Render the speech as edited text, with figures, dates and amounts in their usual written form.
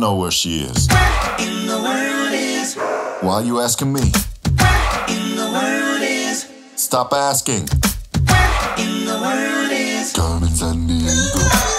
y'all know where she is. Where in the world is? Why you asking me? Where in the world is? Stop asking. Where in the world is? Come and send me.